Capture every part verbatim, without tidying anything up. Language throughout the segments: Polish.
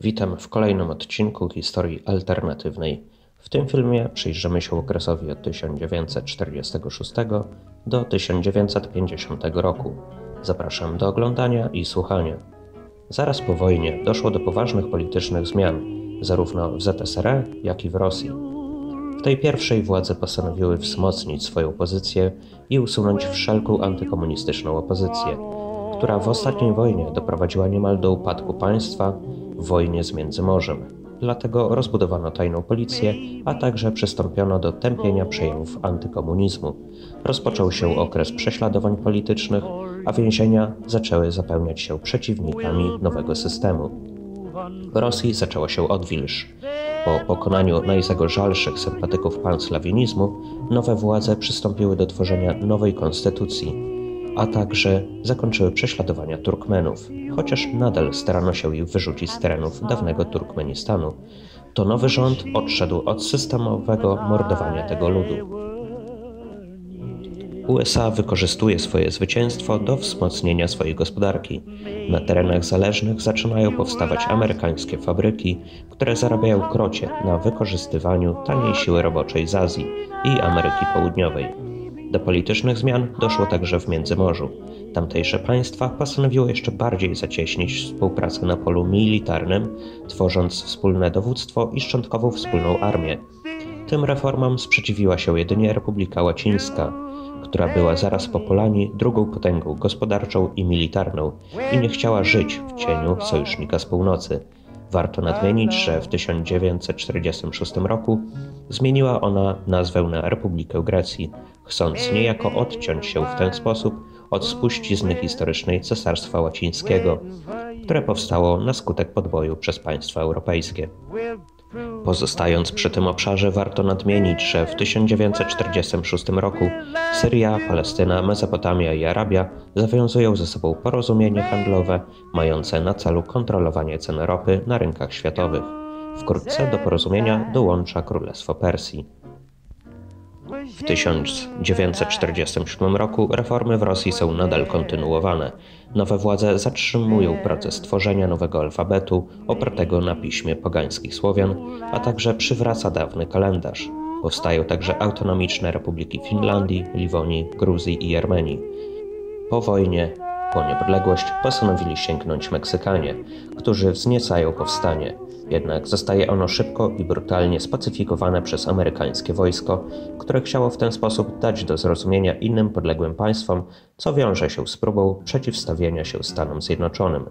Witam w kolejnym odcinku Historii Alternatywnej. W tym filmie przyjrzymy się okresowi od tysiąc dziewięćset czterdziestego szóstego do tysiąc dziewięćset pięćdziesiątego roku. Zapraszam do oglądania i słuchania. Zaraz po wojnie doszło do poważnych politycznych zmian, zarówno w Z S R R, jak i w Rosji. W tej pierwszej władze postanowiły wzmocnić swoją pozycję i usunąć wszelką antykomunistyczną opozycję, która w ostatniej wojnie doprowadziła niemal do upadku państwa w wojnie z Międzymorzem. Dlatego rozbudowano tajną policję, a także przystąpiono do tępienia przejawów antykomunizmu. Rozpoczął się okres prześladowań politycznych, a więzienia zaczęły zapełniać się przeciwnikami nowego systemu. W Rosji zaczęła się odwilż. Po pokonaniu najzagorzalszych sympatyków panslawinizmu, nowe władze przystąpiły do tworzenia nowej konstytucji, a także zakończyły prześladowania Turkmenów, chociaż nadal starano się ich wyrzucić z terenów dawnego Turkmenistanu. To nowy rząd odszedł od systemowego mordowania tego ludu. U S A wykorzystuje swoje zwycięstwo do wzmocnienia swojej gospodarki. Na terenach zależnych zaczynają powstawać amerykańskie fabryki, które zarabiają krocie na wykorzystywaniu taniej siły roboczej z Azji i Ameryki Południowej. Do politycznych zmian doszło także w Międzymorzu. Tamtejsze państwa postanowiły jeszcze bardziej zacieśnić współpracę na polu militarnym, tworząc wspólne dowództwo i szczątkową wspólną armię. Tym reformom sprzeciwiła się jedynie Republika Łacińska, która była zaraz po Polanii drugą potęgą gospodarczą i militarną i nie chciała żyć w cieniu sojusznika z północy. Warto nadmienić, że w tysiąc dziewięćset czterdziestym szóstym roku zmieniła ona nazwę na Republikę Grecji, chcąc niejako odciąć się w ten sposób od spuścizny historycznej Cesarstwa Łacińskiego, które powstało na skutek podboju przez państwa europejskie. Pozostając przy tym obszarze, warto nadmienić, że w tysiąc dziewięćset czterdziestym szóstym roku Syria, Palestyna, Mezopotamia i Arabia zawiązują ze sobą porozumienie handlowe mające na celu kontrolowanie cen ropy na rynkach światowych. Wkrótce do porozumienia dołącza Królestwo Persji. W tysiąc dziewięćset czterdziestym siódmym roku reformy w Rosji są nadal kontynuowane. Nowe władze zatrzymują proces tworzenia nowego alfabetu opartego na piśmie pogańskich Słowian, a także przywraca dawny kalendarz. Powstają także autonomiczne republiki Finlandii, Liwonii, Gruzji i Armenii. Po wojnie, po niepodległość postanowili sięgnąć Meksykanie, którzy wzniecają powstanie. Jednak zostaje ono szybko i brutalnie spacyfikowane przez amerykańskie wojsko, które chciało w ten sposób dać do zrozumienia innym podległym państwom, co wiąże się z próbą przeciwstawienia się Stanom Zjednoczonym.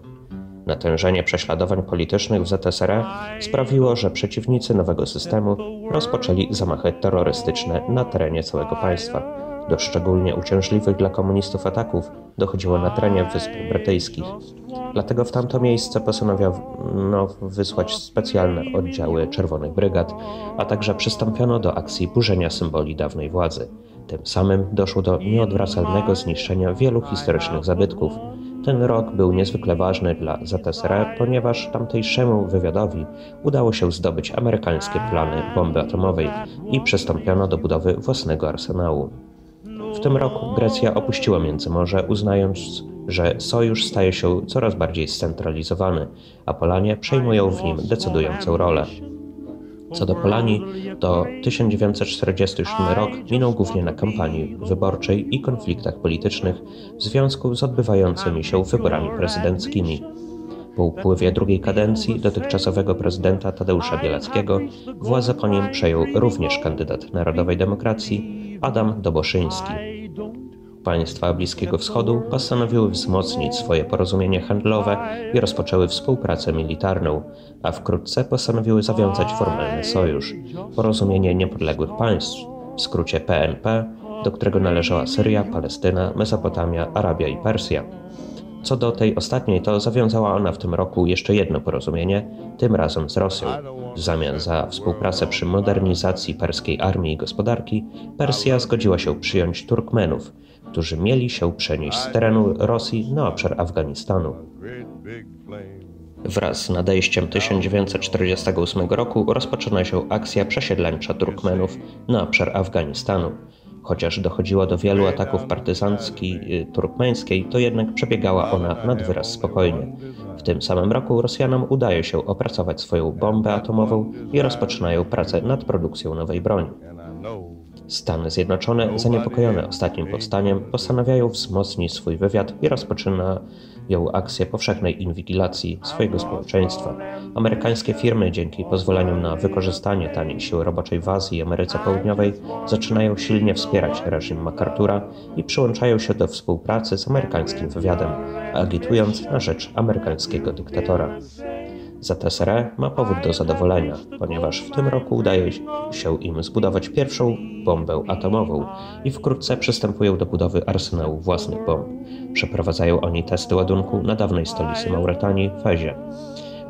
Natężenie prześladowań politycznych w Z S R R sprawiło, że przeciwnicy nowego systemu rozpoczęli zamachy terrorystyczne na terenie całego państwa. Do szczególnie uciążliwych dla komunistów ataków dochodziło na terenie Wysp Brytyjskich. Dlatego w tamto miejsce postanowiono wysłać specjalne oddziały Czerwonych Brygad, a także przystąpiono do akcji burzenia symboli dawnej władzy. Tym samym doszło do nieodwracalnego zniszczenia wielu historycznych zabytków. Ten rok był niezwykle ważny dla Z S R R, ponieważ tamtejszemu wywiadowi udało się zdobyć amerykańskie plany bomby atomowej i przystąpiono do budowy własnego arsenału. W tym roku Grecja opuściła Międzymorze, uznając, że sojusz staje się coraz bardziej scentralizowany, a Polanie przejmują w nim decydującą rolę. Co do Polanii, to tysiąc dziewięćset czterdziesty siódmy rok minął głównie na kampanii wyborczej i konfliktach politycznych w związku z odbywającymi się wyborami prezydenckimi. Po upływie drugiej kadencji dotychczasowego prezydenta Tadeusza Bielackiego władzę po nim przejął również kandydat Narodowej Demokracji Adam Doboszyński. Państwa Bliskiego Wschodu postanowiły wzmocnić swoje porozumienie handlowe i rozpoczęły współpracę militarną, a wkrótce postanowiły zawiązać formalny sojusz, Porozumienie Niepodległych Państw, w skrócie P N P, do którego należała Syria, Palestyna, Mezopotamia, Arabia i Persja. Co do tej ostatniej, to zawiązała ona w tym roku jeszcze jedno porozumienie, tym razem z Rosją. W zamian za współpracę przy modernizacji perskiej armii i gospodarki, Persja zgodziła się przyjąć Turkmenów, którzy mieli się przenieść z terenu Rosji na obszar Afganistanu. Wraz z nadejściem tysiąc dziewięćset czterdziestego ósmego roku rozpoczyna się akcja przesiedleńcza Turkmenów na obszar Afganistanu. Chociaż dochodziło do wielu ataków partyzanckich turkmeńskiej, to jednak przebiegała ona nad wyraz spokojnie. W tym samym roku Rosjanom udaje się opracować swoją bombę atomową i rozpoczynają pracę nad produkcją nowej broni. Stany Zjednoczone, zaniepokojone ostatnim powstaniem, postanawiają wzmocnić swój wywiad i rozpoczynają akcję powszechnej inwigilacji swojego społeczeństwa. Amerykańskie firmy dzięki pozwoleniom na wykorzystanie taniej siły roboczej w Azji i Ameryce Południowej zaczynają silnie wspierać reżim MacArthura i przyłączają się do współpracy z amerykańskim wywiadem, agitując na rzecz amerykańskiego dyktatora. Z S R E ma powód do zadowolenia, ponieważ w tym roku udaje się im zbudować pierwszą bombę atomową i wkrótce przystępują do budowy arsenału własnych bomb. Przeprowadzają oni testy ładunku na dawnej stolicy Mauretanii, Fezie,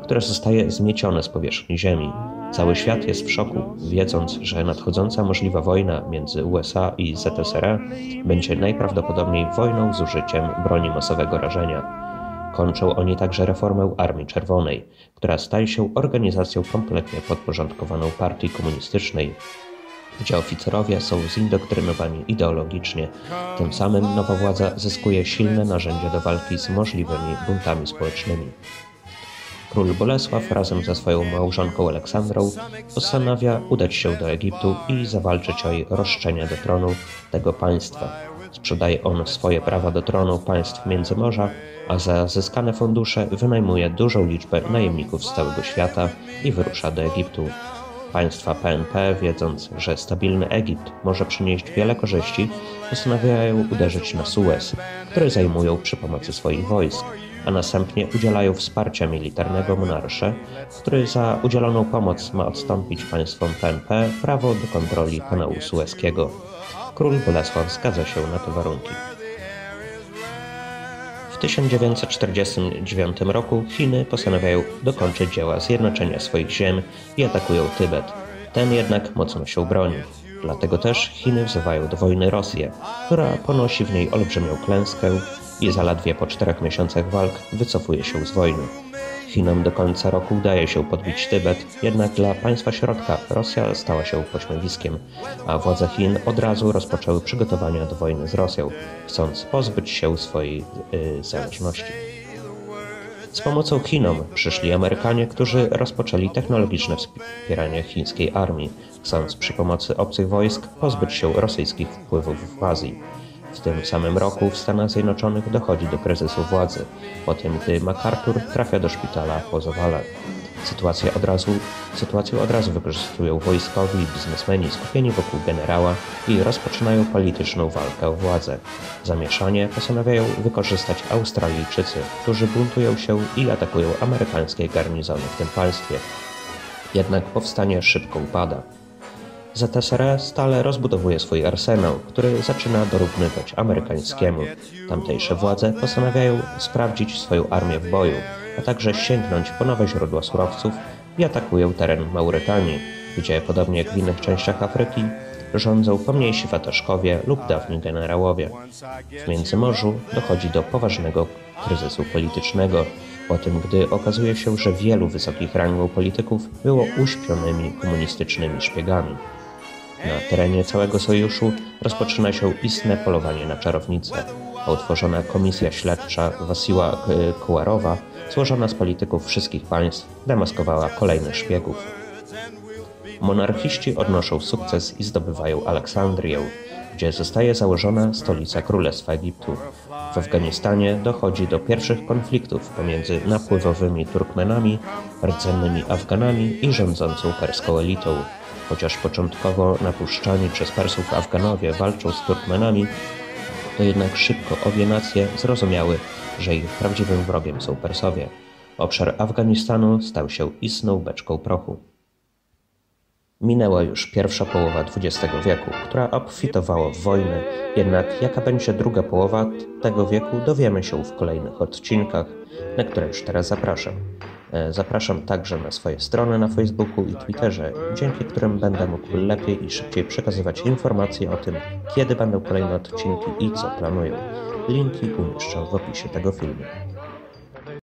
które zostaje zmiecione z powierzchni Ziemi. Cały świat jest w szoku, wiedząc, że nadchodząca możliwa wojna między U S A i Z S R E będzie najprawdopodobniej wojną z użyciem broni masowego rażenia. Kończą oni także reformę Armii Czerwonej, która staje się organizacją kompletnie podporządkowaną partii komunistycznej, gdzie oficerowie są zindoktrynowani ideologicznie. Tym samym nowa władza zyskuje silne narzędzie do walki z możliwymi buntami społecznymi. Król Bolesław razem ze swoją małżonką Aleksandrą postanawia udać się do Egiptu i zawalczyć o jej roszczenie do tronu tego państwa. Sprzedaje on swoje prawa do tronu państw Międzymorza, a za zyskane fundusze wynajmuje dużą liczbę najemników z całego świata i wyrusza do Egiptu. Państwa P N P, wiedząc, że stabilny Egipt może przynieść wiele korzyści, postanawiają uderzyć na Suez, który zajmują przy pomocy swoich wojsk, a następnie udzielają wsparcia militarnego monarsze, który za udzieloną pomoc ma odstąpić państwom P N P prawo do kontroli kanału sueskiego. Król Bolesław zgadza się na te warunki. W tysiąc dziewięćset czterdziestym dziewiątym roku Chiny postanawiają dokończyć dzieła zjednoczenia swoich ziem i atakują Tybet. Ten jednak mocno się broni. Dlatego też Chiny wzywają do wojny Rosję, która ponosi w niej olbrzymią klęskę i zaledwie po czterech miesiącach walk wycofuje się z wojny. Chinom do końca roku udaje się podbić Tybet, jednak dla państwa środka Rosja stała się pośmiewiskiem, a władze Chin od razu rozpoczęły przygotowania do wojny z Rosją, chcąc pozbyć się swojej yy, zależności. Z pomocą Chinom przyszli Amerykanie, którzy rozpoczęli technologiczne wspieranie chińskiej armii, chcąc przy pomocy obcych wojsk pozbyć się rosyjskich wpływów w Azji. W tym samym roku w Stanach Zjednoczonych dochodzi do kryzysu władzy, po tym gdy MacArthur trafia do szpitala po zawale. Sytuację od razu, sytuację od razu wykorzystują wojskowi i biznesmeni skupieni wokół generała i rozpoczynają polityczną walkę o władzę. Zamieszanie postanawiają wykorzystać Australijczycy, którzy buntują się i atakują amerykańskie garnizony w tym państwie. Jednak powstanie szybko upada. Z S R E stale rozbudowuje swój arsenał, który zaczyna dorównywać amerykańskiemu. Tamtejsze władze postanawiają sprawdzić swoją armię w boju, a także sięgnąć po nowe źródła surowców i atakują teren Mauretanii, gdzie podobnie jak w innych częściach Afryki rządzą pomniejsi watażkowie lub dawni generałowie. W Międzymorzu dochodzi do poważnego kryzysu politycznego, po tym gdy okazuje się, że wielu wysokich rangą polityków było uśpionymi komunistycznymi szpiegami. Na terenie całego sojuszu rozpoczyna się istne polowanie na czarownicę. Utworzona komisja śledcza Wasiła Kuwarowa, złożona z polityków wszystkich państw, demaskowała kolejnych szpiegów. Monarchiści odnoszą sukces i zdobywają Aleksandrię, gdzie zostaje założona stolica Królestwa Egiptu. W Afganistanie dochodzi do pierwszych konfliktów pomiędzy napływowymi Turkmenami, rdzennymi Afganami i rządzącą perską elitą. Chociaż początkowo napuszczani przez Persów Afganowie walczą z Turkmenami, to jednak szybko obie nacje zrozumiały, że ich prawdziwym wrogiem są Persowie. Obszar Afganistanu stał się istną beczką prochu. Minęła już pierwsza połowa dwudziestego wieku, która obfitowała w wojny, jednak jaka będzie druga połowa tego wieku dowiemy się w kolejnych odcinkach, na które już teraz zapraszam. Zapraszam także na swoje strony na Facebooku i Twitterze, dzięki którym będę mógł lepiej i szybciej przekazywać informacje o tym, kiedy będą kolejne odcinki i co planuję. Linki umieszczę w opisie tego filmu.